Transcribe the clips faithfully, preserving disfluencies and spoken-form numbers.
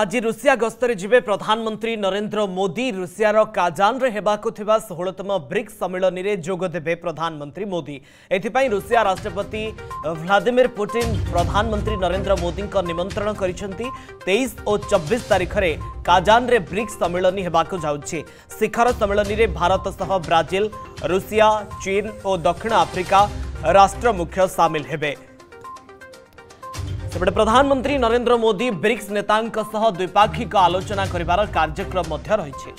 आज रुसिया गस्तरे जिबे प्रधानमंत्री नरेंद्र मोदी रुसियार काजान रे हेबाकु थिबा सोलह तम ब्रिक्स सम्मेलन रे जोग देबे प्रधानमंत्री मोदी। एथिपाई रुसिया राष्ट्रपति व्लादिमिर पुटिन प्रधानमंत्री नरेंद्र मोदी को निमंत्रण करिसेंती। तेईस और चौबीस तारीख रे काजान रे ब्रिक्स सम्मेलन हेबाकु जाउछि। शिखर सम्मेलन रे भारत सह ब्राजिल, रुसिया, चीन और दक्षिण आफ्रिका राष्ट्र मुख्य शामिल हेबे। सेपटे प्रधानमंत्री नरेंद्र मोदी ब्रिक्स नेतांक सह द्विपाक्षिक आलोचना करिबार कार्यक्रम मध्ये रहिछि।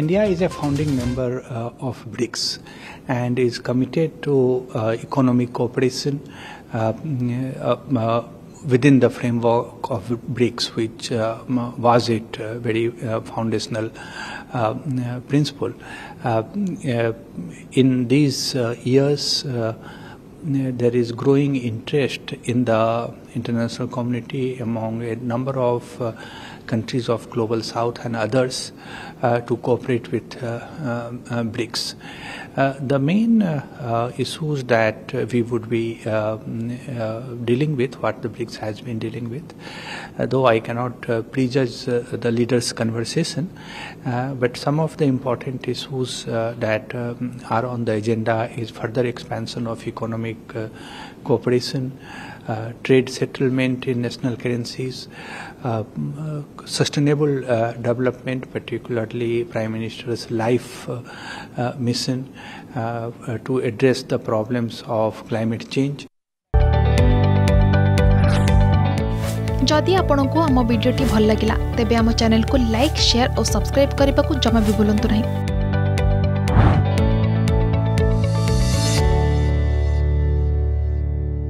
India is a founding member uh, of BRICS and is committed to uh, economic cooperation uh, uh, within the framework of BRICS, which uh, was it uh, very uh, foundational uh, principle. Uh, uh, in these uh, years, uh, there is growing interest in the international community among a number of uh, countries of Global South and others uh, to cooperate with uh, uh, BRICS. Uh, the main uh, uh, issues that we would be uh, uh, dealing with, what the BRICS has been dealing with, uh, though I cannot uh, prejudge uh, the leaders' conversation, uh, but some of the important issues uh, that um, are on the agenda is further expansion of economic uh, cooperation, Uh, trade settlement in national currencies, uh, uh, sustainable uh, development, particularly Prime Minister's life uh, uh, mission uh, uh, to address the problems of climate change. जदि आपनकु हमर video T भल लागिला तेबे हमर channel को like, share और subscribe करबा को जमा भी भूलंतु नहीं।